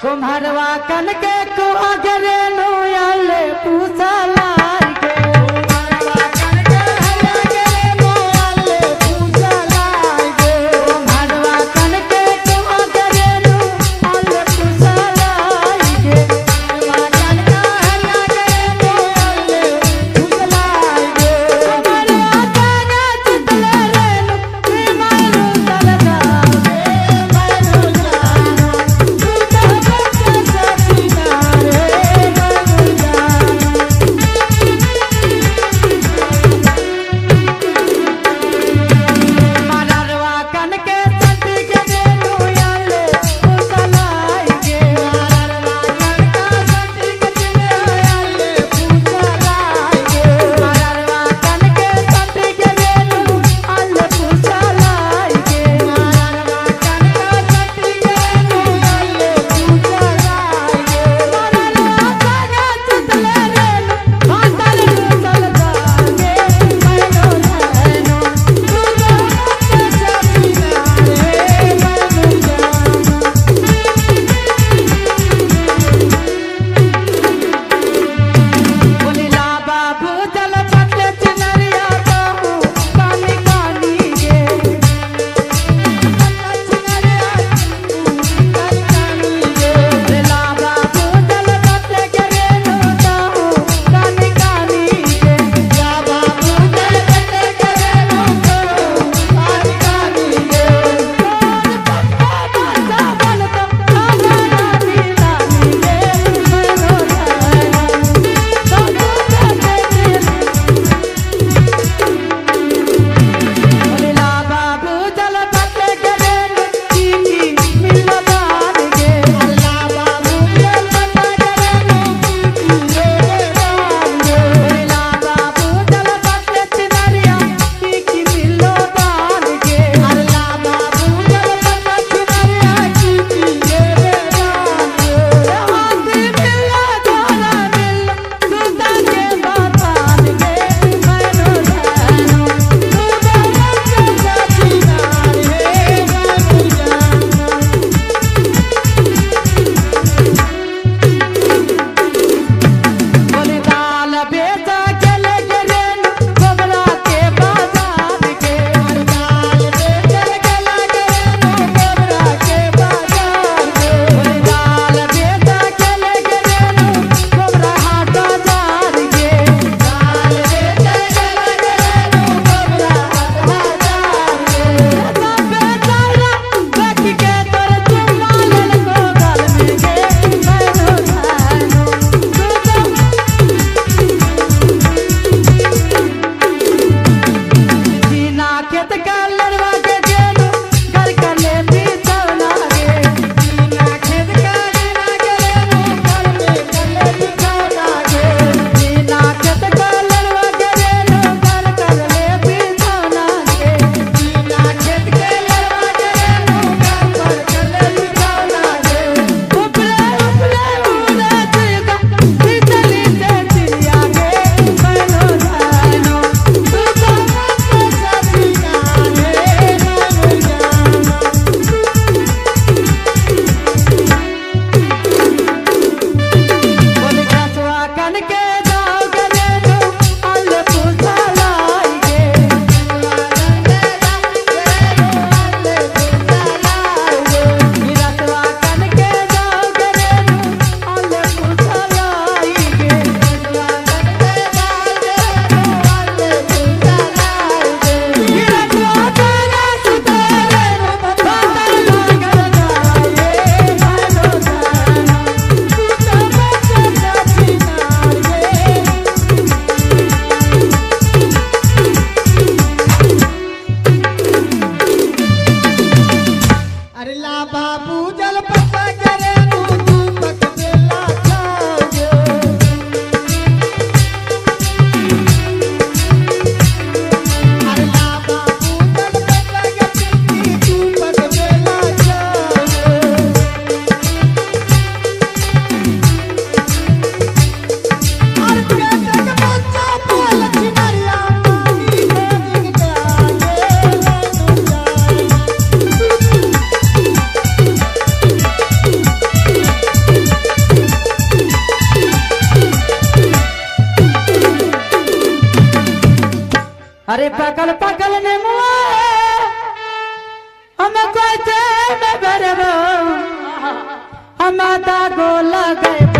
कुम्हरवा कन के कुआगरे नोयल पूछला रखल पकल ने मुआ हम कोई ते में बरबो हम ता गोला गए।